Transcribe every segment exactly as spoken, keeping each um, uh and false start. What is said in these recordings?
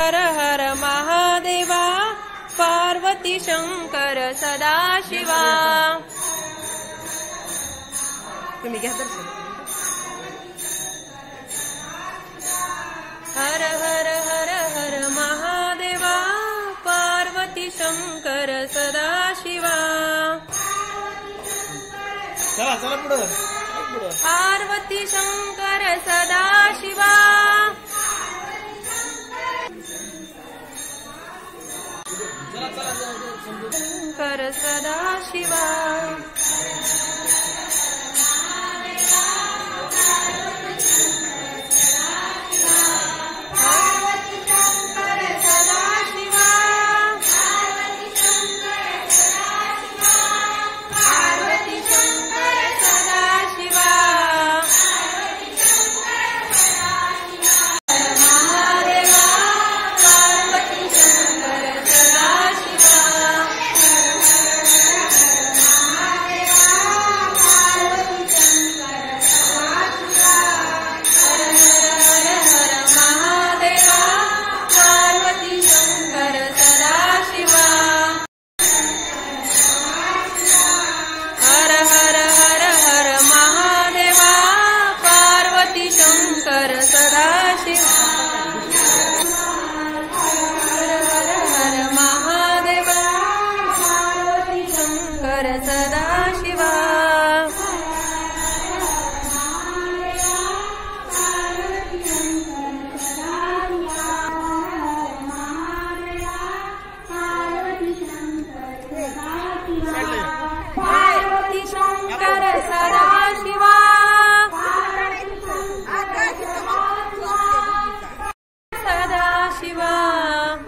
हर हर महादेवा पार्वती शंकर सदाशिवा। तुम्ही घ्या दर्शन। हर हर हर हर महादेवा पार्वती शंकर सदाशिवा। चला चला पुढे पार्वती शंकर सदाशिवा। शंकर सदाशिवा सदाशिवा। पार्वती शंकर सदाशिवा। सदाशिवा शंकर सदाशिवा।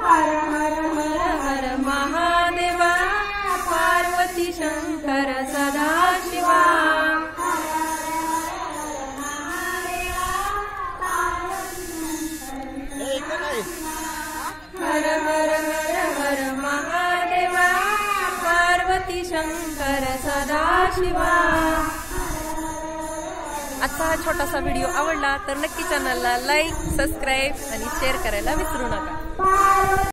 हर हर हर हर महादेवा पार्वती शंकर सदाशिवा। आजचा हा छोटासा व्हिडिओ आवडला तर नक्की चॅनलला लाईक सबस्क्राईब आणि शेअर करायला विसरू नका।